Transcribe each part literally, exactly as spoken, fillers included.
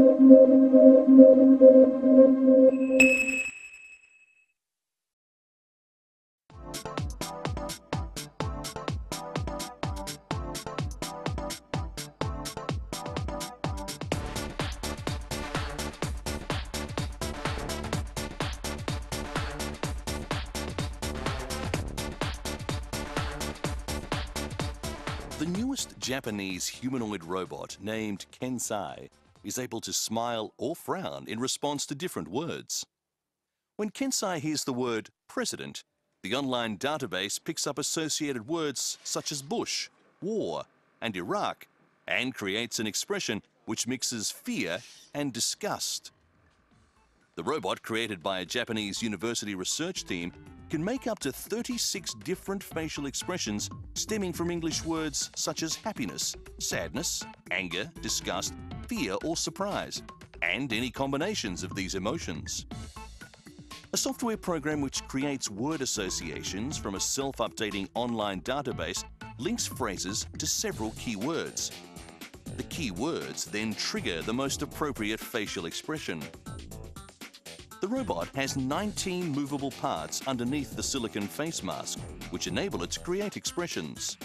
The newest Japanese humanoid robot, named Kansei, is able to smile or frown in response to different words. When Kansei hears the word president, the online database picks up associated words such as Bush, war, and Iraq, and creates an expression which mixes fear and disgust. The robot, created by a Japanese university research team, can make up to thirty-six different facial expressions stemming from English words such as happiness, sadness, anger, disgust, fear or surprise, and any combinations of these emotions. A software program which creates word associations from a self-updating online database links phrases to several keywords. The keywords then trigger the most appropriate facial expression. The robot has nineteen movable parts underneath the silicon face mask, which enable it to create expressions.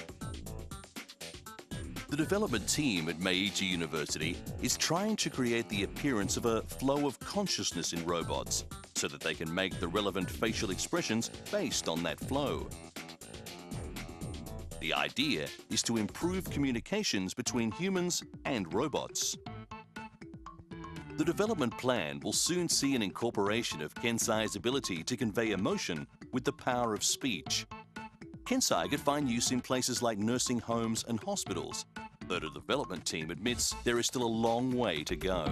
The development team at Meiji University is trying to create the appearance of a flow of consciousness in robots, so that they can make the relevant facial expressions based on that flow. The idea is to improve communications between humans and robots. The development plan will soon see an incorporation of Kansei's ability to convey emotion with the power of speech. Kansei could find use in places like nursing homes and hospitals, though the development team admits there is still a long way to go.